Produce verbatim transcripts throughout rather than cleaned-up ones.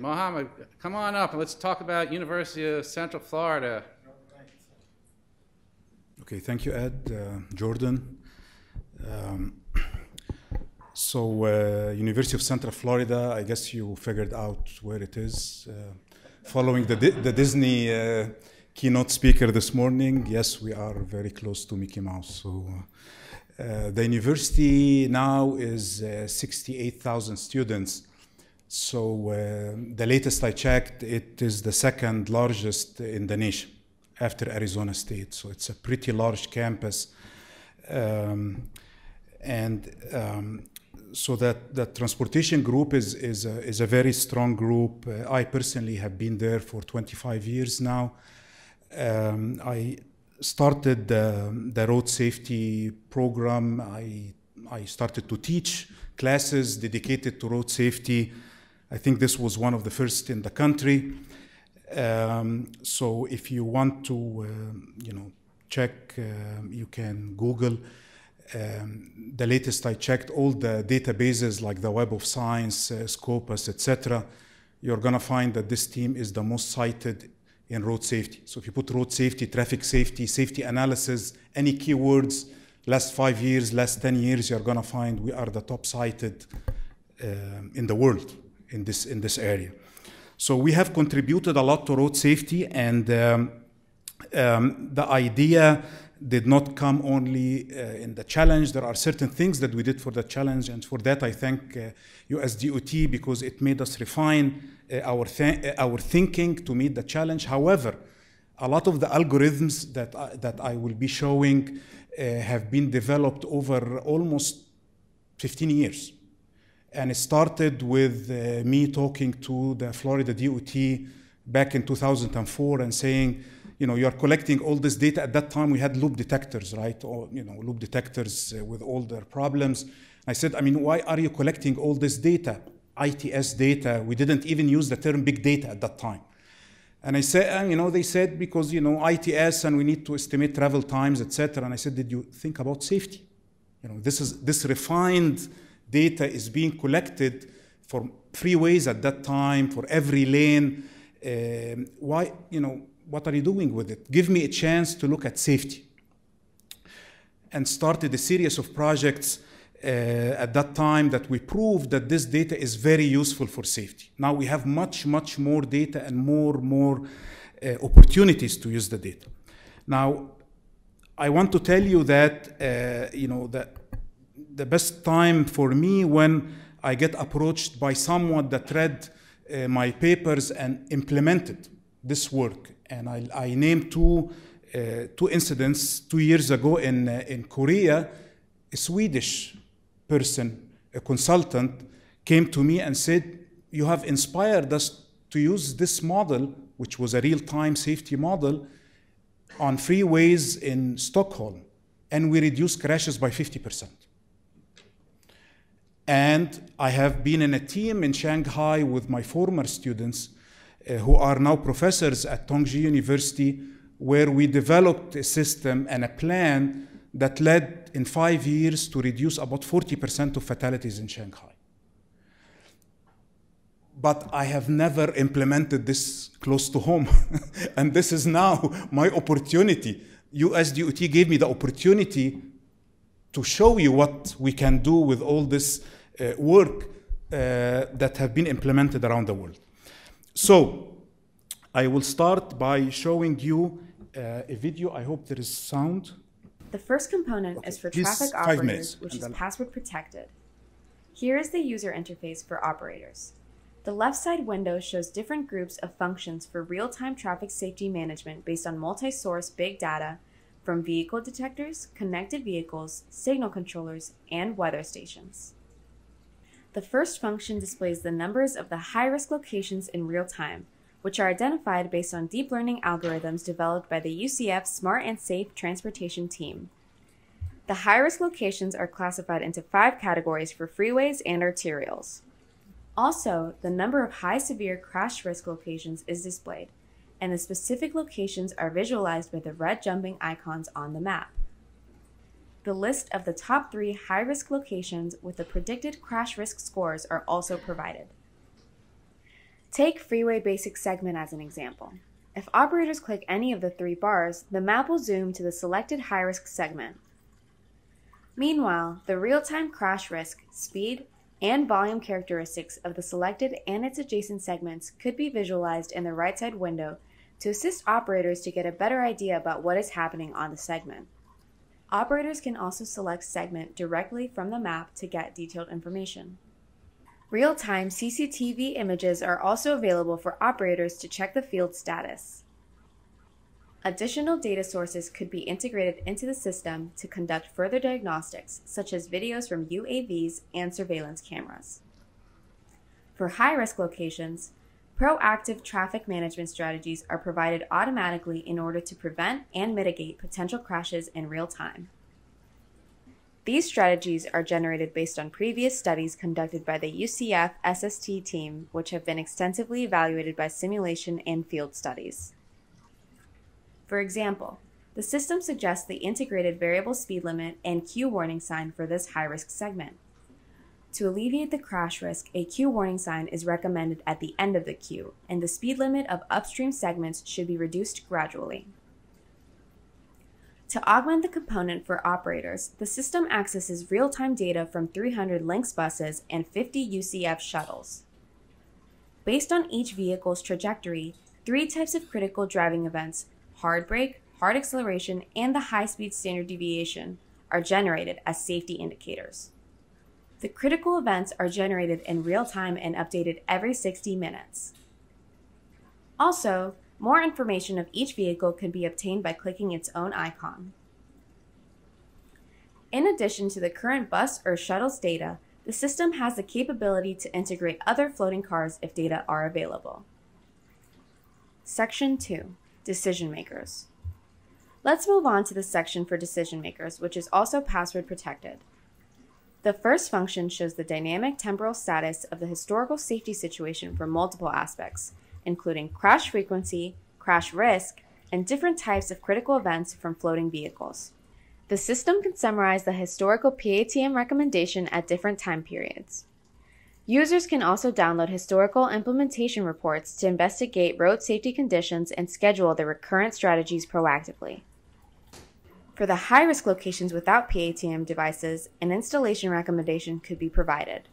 Mohammed, come on up and let's talk about University of Central Florida. Okay, thank you, Ed, uh, Jordan. Um, so uh, University of Central Florida, I guess you figured out where it is. Uh, following the, Di the Disney uh, keynote speaker this morning, yes, we are very close to Mickey Mouse. So uh, the university now is uh, sixty-eight thousand students. So uh, the latest I checked, it is the second largest in the nation after Arizona State. So it's a pretty large campus. Um, and um, so that, that transportation group is, is, a, is a very strong group. Uh, I personally have been there for twenty-five years now. Um, I started the, the road safety program. I, I started to teach classes dedicated to road safety. I think this was one of the first in the country. Um, so if you want to, um, you know, check, um, you can Google. Um, the latest I checked, all the databases like the Web of Science, uh, Scopus, et cetera, you're gonna find that this team is the most cited in road safety. So if you put road safety, traffic safety, safety analysis, any keywords, last five years, last ten years, you're gonna find we are the top cited um, in the world in this, in this area. So we have contributed a lot to road safety, and um, um, the idea did not come only uh, in the challenge. There are certain things that we did for the challenge, and for that I thank uh, U S D O T because it made us refine uh, our, th our thinking to meet the challenge. However, a lot of the algorithms that I, that I will be showing uh, have been developed over almost fifteen years. And it started with uh, me talking to the Florida D O T back in two thousand four and saying, you know, you're collecting all this data. At that time, we had loop detectors, right? Or, you know, loop detectors uh, with all their problems. I said, I mean, why are you collecting all this data? I T S data, we didn't even use the term big data at that time. And I said, and, you know, they said, because, you know, I T S and we need to estimate travel times, et cetera. And I said, did you think about safety? You know, this is, this refined data is being collected for freeways at that time, for every lane. Um, why, you know, what are you doing with it? Give me a chance to look at safety. And started a series of projects uh, at that time that we proved that this data is very useful for safety. Now we have much, much more data and more, more uh, opportunities to use the data. Now, I want to tell you that, uh, you know, that the best time for me when I get approached by someone that read uh, my papers and implemented this work. And I, I named two, uh, two incidents two years ago in, uh, in Korea. A Swedish person, a consultant, came to me and said, you have inspired us to use this model, which was a real-time safety model, on freeways in Stockholm. And we reduced crashes by fifty percent. And I have been in a team in Shanghai with my former students uh, who are now professors at Tongji University, where we developed a system and a plan that led in five years to reduce about forty percent of fatalities in Shanghai. But I have never implemented this close to home. And this is now my opportunity. U S D O T gave me the opportunity to show you what we can do with all this Uh, work uh, that have been implemented around the world. So I will start by showing you uh, a video. I hope there is sound. The first component okay. is for Please traffic operators, minutes, which is then... password protected. Here is the user interface for operators. The left side window shows different groups of functions for real-time traffic safety management based on multi-source big data from vehicle detectors, connected vehicles, signal controllers, and weather stations. The first function displays the numbers of the high-risk locations in real time, which are identified based on deep learning algorithms developed by the U C F Smart and Safe Transportation Team. The high-risk locations are classified into five categories for freeways and arterials. Also, the number of high-severe crash risk locations is displayed, and the specific locations are visualized by the red jumping icons on the map. The list of the top three high-risk locations with the predicted crash risk scores are also provided. Take Freeway Basic Segment as an example. If operators click any of the three bars, the map will zoom to the selected high-risk segment. Meanwhile, the real-time crash risk, speed, and volume characteristics of the selected and its adjacent segments could be visualized in the right-side window to assist operators to get a better idea about what is happening on the segment. Operators can also select segment directly from the map to get detailed information. Real-time C C T V images are also available for operators to check the field status. Additional data sources could be integrated into the system to conduct further diagnostics, such as videos from U A Vs and surveillance cameras. For high-risk locations, proactive traffic management strategies are provided automatically in order to prevent and mitigate potential crashes in real time. These strategies are generated based on previous studies conducted by the U C F S S T team, which have been extensively evaluated by simulation and field studies. For example, the system suggests the integrated variable speed limit and Q warning sign for this high-risk segment. To alleviate the crash risk, a Q warning sign is recommended at the end of the queue, and the speed limit of upstream segments should be reduced gradually. To augment the component for operators, the system accesses real-time data from three hundred Lynx buses and fifty U C F shuttles. Based on each vehicle's trajectory, three types of critical driving events, hard brake, hard acceleration, and the high-speed standard deviation, are generated as safety indicators. The critical events are generated in real time and updated every sixty minutes. Also, more information of each vehicle can be obtained by clicking its own icon. In addition to the current bus or shuttle's data, the system has the capability to integrate other floating cars if data are available. Section two, Decision Makers. Let's move on to the section for Decision Makers, which is also password protected. The first function shows the dynamic temporal status of the historical safety situation for multiple aspects, including crash frequency, crash risk, and different types of critical events from floating vehicles. The system can summarize the historical P A T M recommendation at different time periods. Users can also download historical implementation reports to investigate road safety conditions and schedule their recurrent strategies proactively. For the high-risk locations without P A T M devices, an installation recommendation could be provided.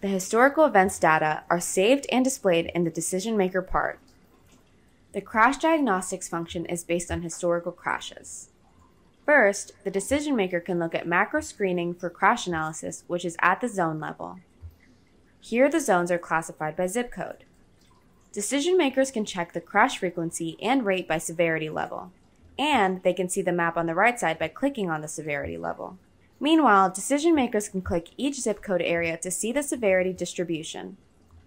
The historical events data are saved and displayed in the decision maker part. The crash diagnostics function is based on historical crashes. First, the decision maker can look at macro screening for crash analysis, which is at the zone level. Here, the zones are classified by zip code. Decision makers can check the crash frequency and rate by severity level, and they can see the map on the right side by clicking on the severity level. Meanwhile, decision makers can click each zip code area to see the severity distribution.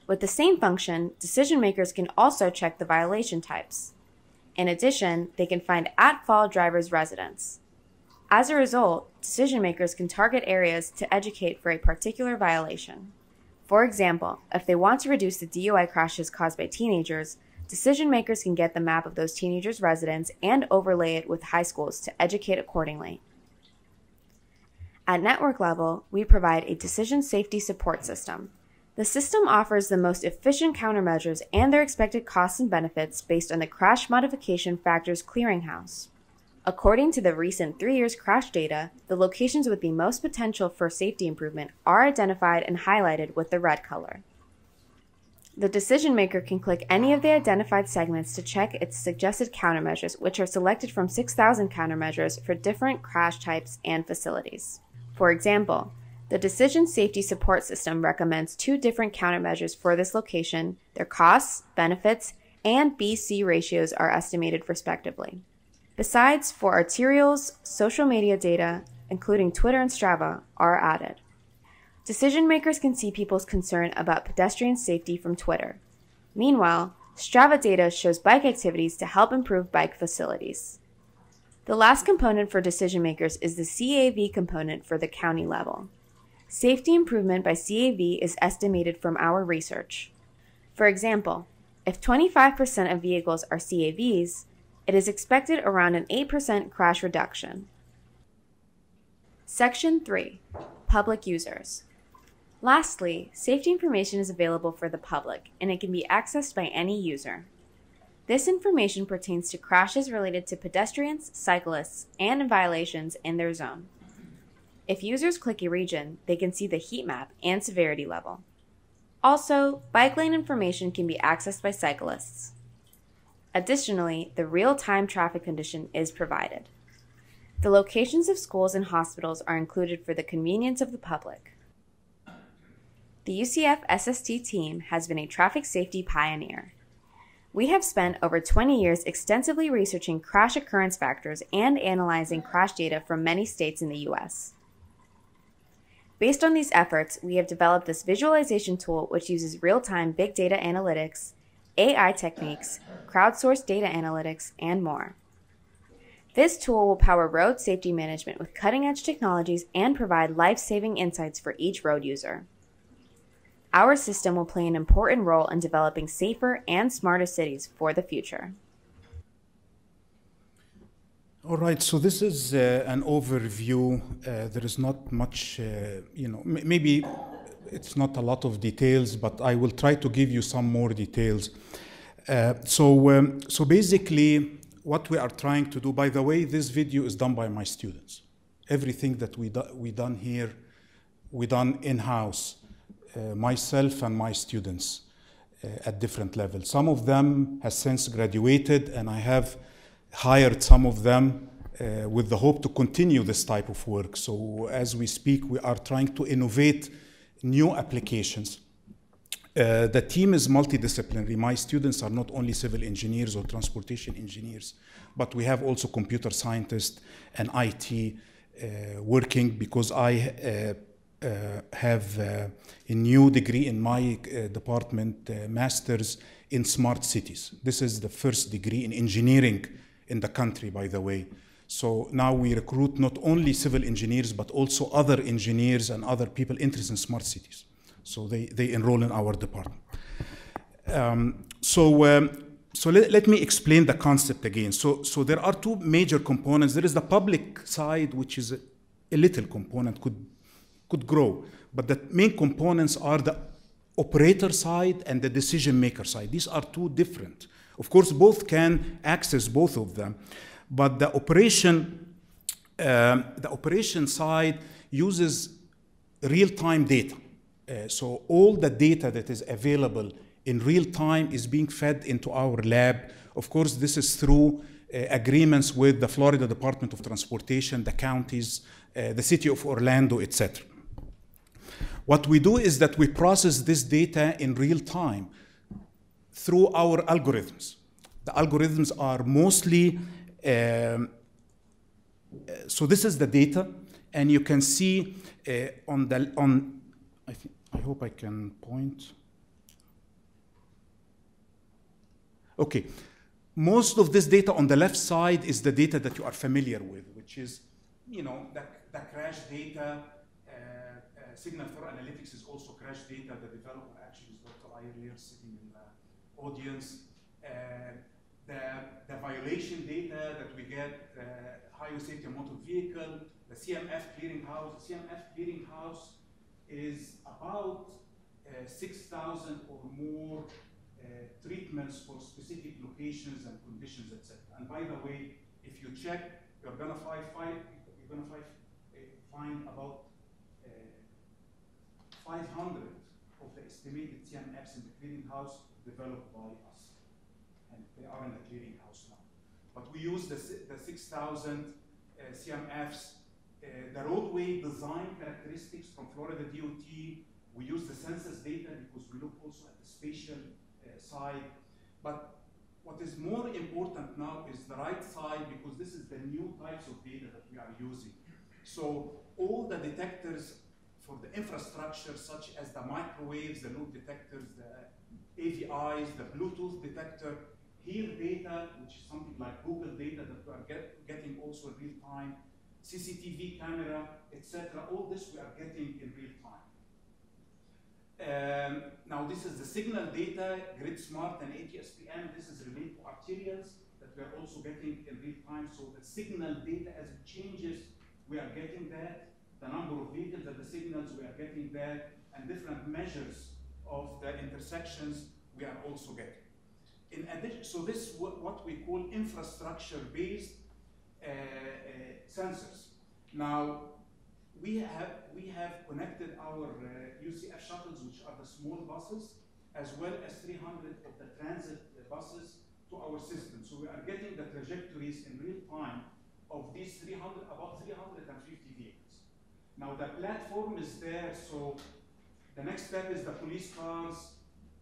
With the same function, decision makers can also check the violation types. In addition, they can find at-fault drivers' residence. As a result, decision makers can target areas to educate for a particular violation. For example, if they want to reduce the D U I crashes caused by teenagers, decision makers can get the map of those teenagers' residence and overlay it with high schools to educate accordingly. At network level, we provide a decision safety support system. The system offers the most efficient countermeasures and their expected costs and benefits based on the Crash Modification Factors Clearinghouse. According to the recent three years crash data, the locations with the most potential for safety improvement are identified and highlighted with the red color. The decision maker can click any of the identified segments to check its suggested countermeasures, which are selected from six thousand countermeasures for different crash types and facilities. For example, the Decision Safety Support System recommends two different countermeasures for this location. Their costs, benefits, and B C ratios are estimated respectively. Besides, for arterials, social media data, including Twitter and Strava, are added. Decision makers can see people's concern about pedestrian safety from Twitter. Meanwhile, Strava data shows bike activities to help improve bike facilities. The last component for decision makers is the C A V component for the county level. Safety improvement by C A V is estimated from our research. For example, if twenty-five percent of vehicles are C A Vs, it is expected around an eight percent crash reduction. Section three, Public Users. Lastly, safety information is available for the public, and it can be accessed by any user. This information pertains to crashes related to pedestrians, cyclists, and violations in their zone. If users click a region, they can see the heat map and severity level. Also, bike lane information can be accessed by cyclists. Additionally, the real-time traffic condition is provided. The locations of schools and hospitals are included for the convenience of the public. The U C F S S T team has been a traffic safety pioneer. We have spent over twenty years extensively researching crash occurrence factors and analyzing crash data from many states in the U S Based on these efforts, we have developed this visualization tool which uses real-time big data analytics, A I techniques, crowdsourced data analytics, and more. This tool will power road safety management with cutting-edge technologies and provide life-saving insights for each road user. Our system will play an important role in developing safer and smarter cities for the future. All right, so this is uh, an overview. Uh, there is not much, uh, you know, m maybe it's not a lot of details, but I will try to give you some more details. Uh, so, um, so basically, what we are trying to do, by the way, this video is done by my students. Everything that we, do, we done here, we done in-house. Uh, myself and my students uh, at different levels. Some of them has since graduated, and I have hired some of them uh, with the hope to continue this type of work. So as we speak, we are trying to innovate new applications. Uh, the team is multidisciplinary. My students are not only civil engineers or transportation engineers, but we have also computer scientists and I T uh, working, because I uh, Uh, have uh, a new degree in my uh, department, uh, Masters in Smart Cities. This is the first degree in engineering in the country, by the way. So now we recruit not only civil engineers, but also other engineers and other people interested in smart cities. So they, they enroll in our department. Um, so um, so let, let me explain the concept again. So, so there are two major components. There is the public side, which is a, a little component, could could grow, but the main components are the operator side and the decision maker side. These are two different. Of course, both can access both of them, but the operation, um, the operation side uses real-time data. Uh, so all the data that is available in real time is being fed into our lab. Of course, this is through Uh, agreements with the Florida Department of Transportation, the counties, uh, the city of Orlando, et cetera. What we do is that we process this data in real time through our algorithms. The algorithms are mostly, um, so this is the data, and you can see uh, on the, on, I, think, I hope I can point. Okay. Most of this data on the left side is the data that you are familiar with, which is, you know, the, the crash data. Uh, uh, Signal four Analytics is also crash data. The developer actually is Doctor Iyer sitting in the audience. Uh, the, the violation data that we get, uh, highway safety motor vehicle, the C M F Clearinghouse. The C M F Clearinghouse is about uh, six thousand or more Uh, treatments for specific locations and conditions, et cetera. And by the way, if you check, you're gonna find, find you're gonna find, uh, find about uh, five hundred of the estimated C M Fs in the clearinghouse developed by us, and they are in the clearinghouse now. But we use the the six thousand uh, C M Fs, uh, the roadway design characteristics from Florida D O T. We use the census data because we look also at the spatial side. But what is more important now is the right side, because this is the new types of data that we are using. So all the detectors for the infrastructure, such as the microwaves, the loop detectors, the A V Is, the Bluetooth detector, here data, which is something like Google data that we are get, getting also in real time, C C T V camera, et cetera. All this we are getting in real time. Um, now this is the signal data, GridSmart and A T S P M. This is related to arterials that we are also getting in real time. So the signal data, as it changes, we are getting that. the number of vehicles and the signals we are getting back, and different measures of the intersections we are also getting. In addition, so this what we call infrastructure-based uh, uh, sensors. Now, we have, we have connected our uh, U C F shuttles, which are the small buses, as well as three hundred of the transit buses to our system. So we are getting the trajectories in real time of these three hundred, about three hundred fifty vehicles. Now the platform is there, so the next step is the police cars,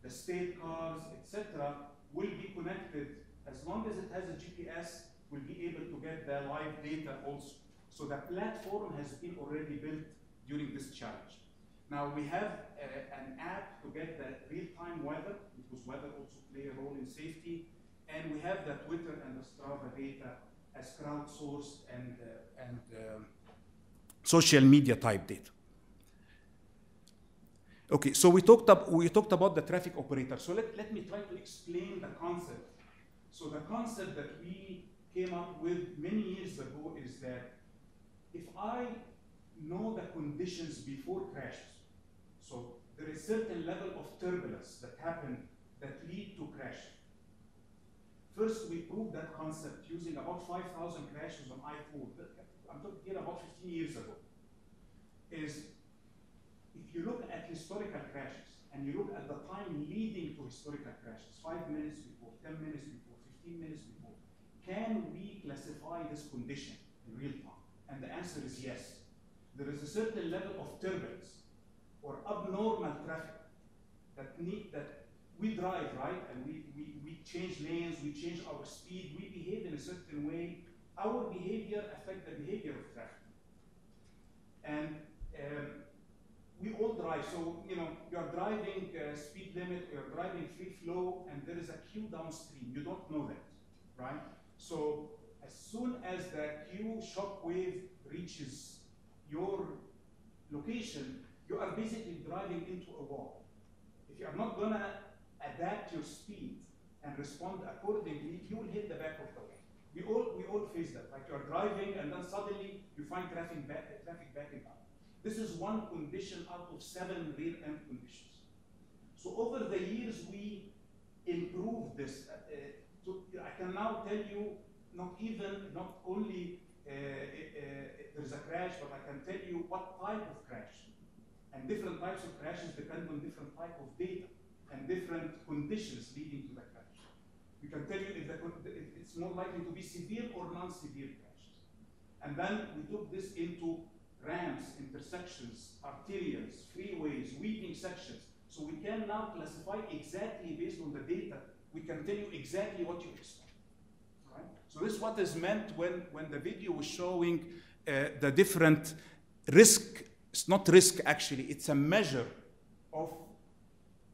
the state cars, et cetera, will be connected. As long as it has a G P S, we'll be able to get the live data also. So the platform has been already built during this challenge. Now we have uh, an app to get the real-time weather, because weather also plays a role in safety, and we have the Twitter and the Strava data as crowdsourced and, uh, and um, social media type data. Okay, so we talked, ab we talked about the traffic operator. So let, let me try to explain the concept. So the concept that we came up with many years ago is that if I know the conditions before crashes, so there is certain level of turbulence that happen that lead to crashes. First, we proved that concept using about five thousand crashes on I four. I'm talking here about fifteen years ago. Is if you look at historical crashes and you look at the time leading to historical crashes, five minutes before, ten minutes before, fifteen minutes before, can we classify this condition in real time? And the answer is yes. There is a certain level of turbulence or abnormal traffic that need that we drive, right? And we, we, we change lanes, we change our speed, we behave in a certain way. Our behavior affects the behavior of traffic. And um, we all drive, so you know, you're driving uh, speed limit, you're driving free flow, and there is a queue downstream. You don't know that, right? So as soon as the queue shock wave reaches your location, you are basically driving into a wall. If you are not gonna adapt your speed and respond accordingly, you will hit the back of the wall. We all, we all face that, like you're driving and then suddenly you find traffic, back, traffic backing up. This is one condition out of seven rear end conditions. So over the years, we improved this. Uh, to, I can now tell you, not even, not only uh, uh, there's a crash, but I can tell you what type of crash. And different types of crashes depend on different type of data and different conditions leading to the crash. We can tell you if, the, if it's more likely to be severe or non-severe crashes. And then we took this into ramps, intersections, arterials, freeways, weaving sections. So we can now classify exactly based on the data. We can tell you exactly what you expect. Right? So this is what is meant when, when the video was showing uh, the different risk. It's not risk, actually. It's a measure of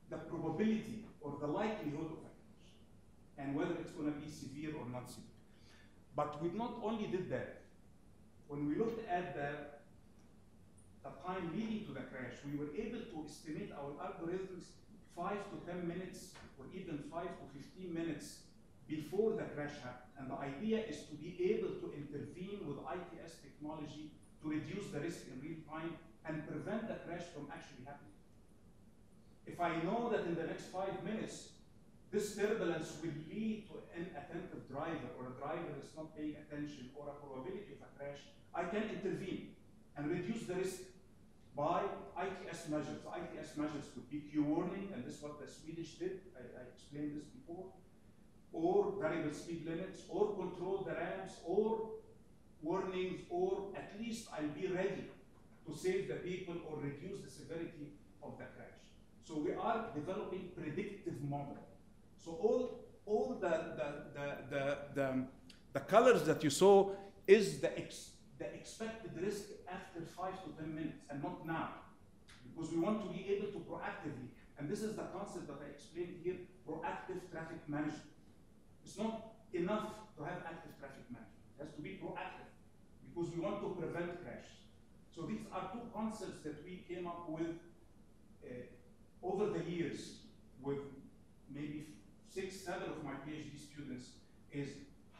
the probability or the likelihood of a crash and whether it's going to be severe or not severe. But we not only did that. When we looked at the the time leading to the crash, we were able to estimate our algorithms five to ten minutes or even five to fifteen minutes before the crash happened. And the idea is to be able to intervene with I T S technology to reduce the risk in real time and prevent the crash from actually happening. If I know that in the next five minutes, this turbulence will lead to an inattentive driver or a driver that's not paying attention or a probability of a crash, I can intervene and reduce the risk by I T S measures. The I T S measures could be queue warning, and this is what the Swedish did. I, I explained this before. Or variable speed limits, or control the ramps, or warnings, or at least I'll be ready to save the people or reduce the severity of the crash. So we are developing predictive model. So all, all the, the, the, the, the, the colors that you saw is the ex the expected risk after five to ten minutes, and not now, because we want to be able to proactively, and this is the concept that I explained here, proactive traffic management. It's not enough to have active traffic management. It has to be proactive, because we want to prevent crashes. So these are two concepts that we came up with uh, over the years with maybe six, seven of my PhD students, is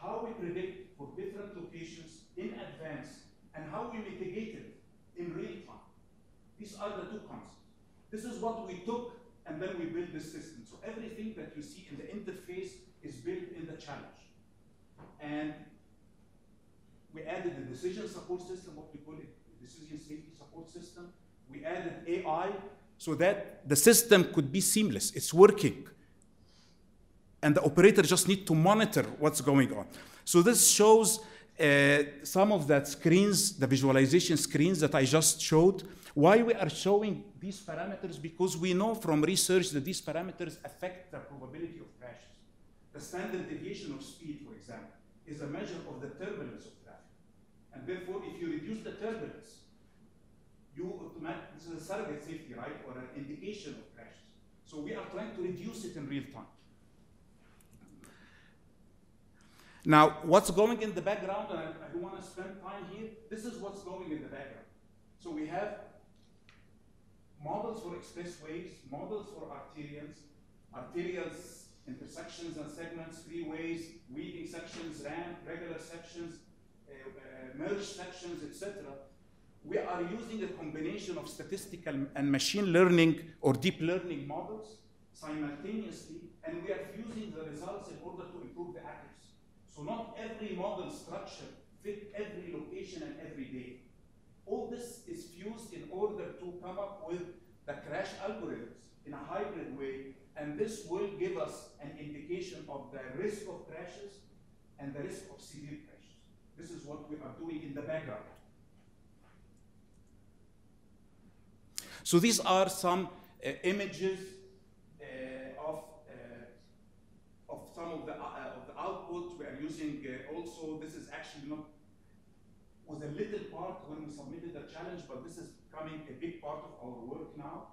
how we predict for different locations in advance and how we mitigate it in real This is what we took, and then we built this system. So everything that you see in the interface is built in the challenge. And we added a decision support system, what we call it, decision safety support system. We added A I so that the system could be seamless. It's working. And the operator just needs to monitor what's going on. So this shows uh, some of the screens, the visualization screens that I just showed. Why we are showing these parameters? Because we know from research that these parameters affect the probability of crashes. The standard deviation of speed, for example, is a measure of the turbulence of traffic. And therefore, if you reduce the turbulence, you automatically, this is a surrogate safety, right, or an indication of crashes. So we are trying to reduce it in real time. Now, what's going in the background, and I don't want to spend time here, this is what's going in the background. So we have models for expressways, models for arterials, arterials, intersections and segments, freeways, weaving sections, ramp, regular sections, uh, uh, merge sections, et cetera. We are using a combination of statistical and machine learning or deep learning models simultaneously, and we are fusing the results in order to improve the accuracy. So not every model structure fits every location and every day. All this is fused in order to come up with the crash algorithms in a hybrid way, and this will give us an indication of the risk of crashes and the risk of severe crashes. This is what we are doing in the background. So these are some uh, images uh, of, uh, of some of the, uh, of the output. We are using uh, also, this is actually not, was a little part when we submitted the challenge, but this is becoming a big part of our work now.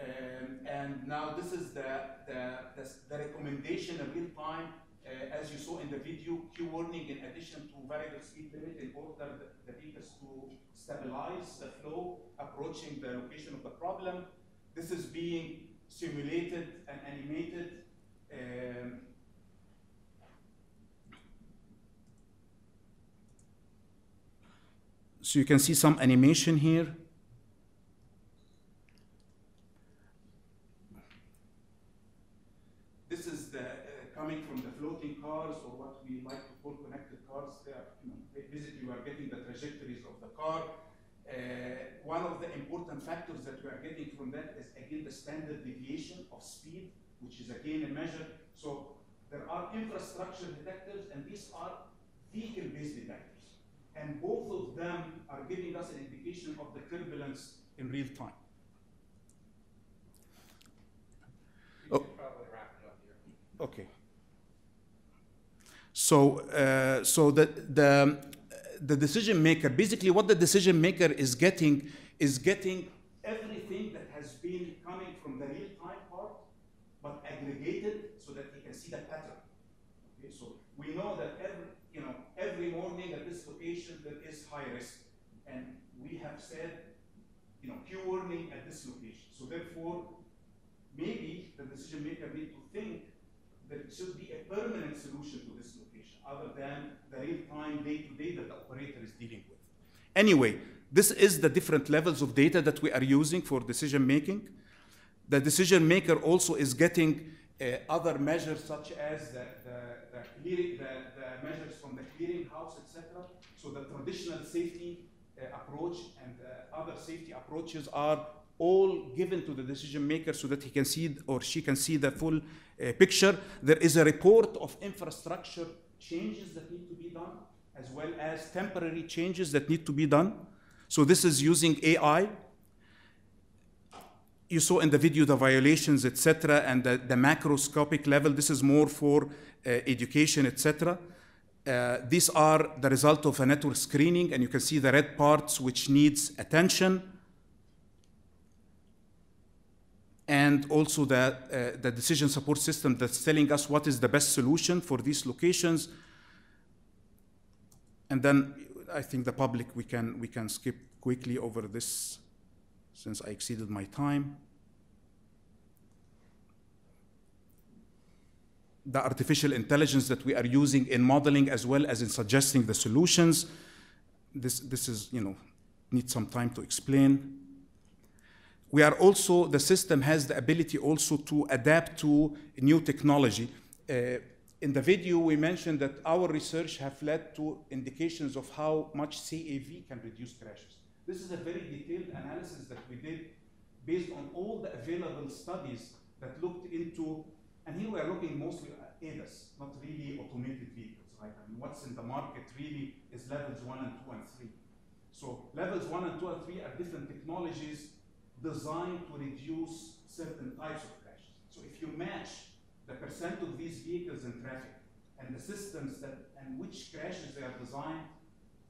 Um, and now this is the, the, the, the recommendation in real time, uh, as you saw in the video, Q warning in addition to variable speed limit in order the vehicles to stabilize the flow approaching the location of the problem. This is being simulated and animated. Um, so you can see some animation here. Or what we like to call connected cars. They are, you know, basically you are getting the trajectories of the car. Uh, one of the important factors that we are getting from that is again the standard deviation of speed, which is again a measure. So there are infrastructure detectors and these are vehicle-based detectors. And both of them are giving us an indication of the turbulence in real time. Oh. Probably wrap it up here. Okay. So, uh, so the, the, the decision maker, basically what the decision maker is getting is getting everything that has been coming from the real-time part, but aggregated so that he can see the pattern. Okay, so we know that every, you know, every morning at this location there is high risk. And we have said, you know, Q warning at this location. So therefore, maybe the decision maker needs to think that it should be a permanent solution to this location, other than the real-time day-to-day that the operator is dealing with. Anyway, this is the different levels of data that we are using for decision-making. The decision-maker also is getting uh, other measures, such as the, the, the, clearing, the, the measures from the clearinghouse, et cetera. So the traditional safety uh, approach and uh, other safety approaches are all given to the decision maker so that he can see or she can see the full uh, picture. There is a report of infrastructure changes that need to be done, as well as temporary changes that need to be done. So this is using A I. You saw in the video the violations, et cetera, and the, the macroscopic level. This is more for uh, education, et cetera. Uh, these are the result of a network screening, and you can see the red parts which needs attention. And also the, uh, the decision support system that's telling us what is the best solution for these locations. And then I think the public, we can, we can skip quickly over this since I exceeded my time. The artificial intelligence that we are using in modeling as well as in suggesting the solutions. This, this is, you know, needs some time to explain. we are also, the system has the ability also to adapt to new technology. Uh, in the video, we mentioned that our research have led to indications of how much C A V can reduce crashes. This is a very detailed analysis that we did based on all the available studies that looked into, and here we are looking mostly at A D A S, not really automated vehicles, right? I mean, what's in the market really is levels one and two and three. So levels one and two and three are different technologies designed to reduce certain types of crashes. So if you match the percent of these vehicles in traffic and the systems that, and which crashes they are designed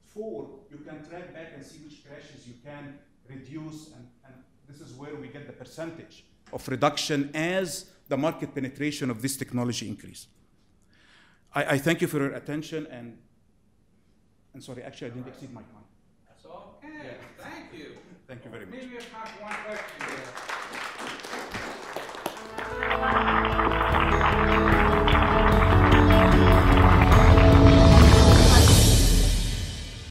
for, you can track back and see which crashes you can reduce, and, and this is where we get the percentage of reduction as the market penetration of this technology increase. I, I thank you for your attention, and, and sorry, actually I didn't exceed my time. That's all? Okay, yeah. Thank you. Thank you very much. Maybe I'll have one question.